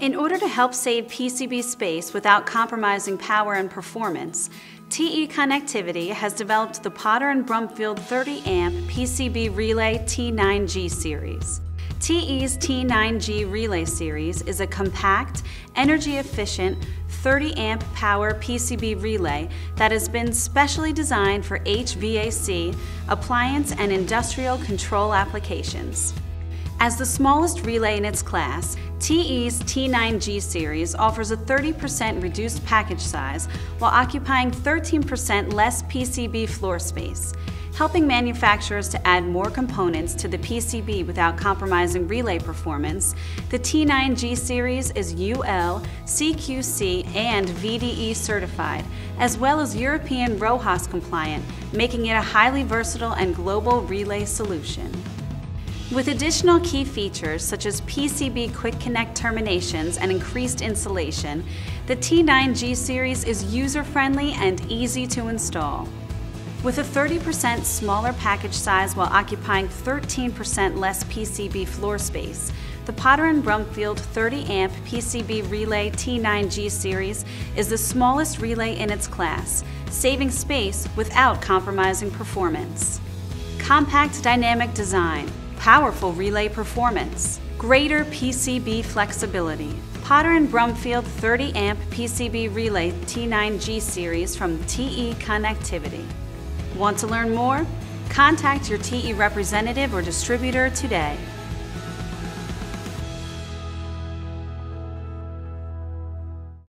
In order to help save PCB space without compromising power and performance, TE Connectivity has developed the Potter and Brumfield 30-amp PCB Relay T9G series. TE's T9G Relay series is a compact, energy-efficient, 30-amp power PCB relay that has been specially designed for HVAC, appliance, and industrial control applications. As the smallest relay in its class, TE's T9G series offers a 30% reduced package size while occupying 13% less PCB floor space, helping manufacturers to add more components to the PCB without compromising relay performance. The T9G series is UL, CQC, and VDE certified, as well as European RoHS compliant, making it a highly versatile and global relay solution. With additional key features such as PCB quick connect terminations and increased insulation, the T9G series is user-friendly and easy to install. With a 30% smaller package size while occupying 13% less PCB floor space, the Potter and Brumfield 30-amp PCB Relay T9G series is the smallest relay in its class, saving space without compromising performance. Compact dynamic design, powerful relay performance, greater PCB flexibility. Potter and Brumfield 30-amp PCB Relay T9G series from TE Connectivity. Want to learn more? Contact your TE representative or distributor today.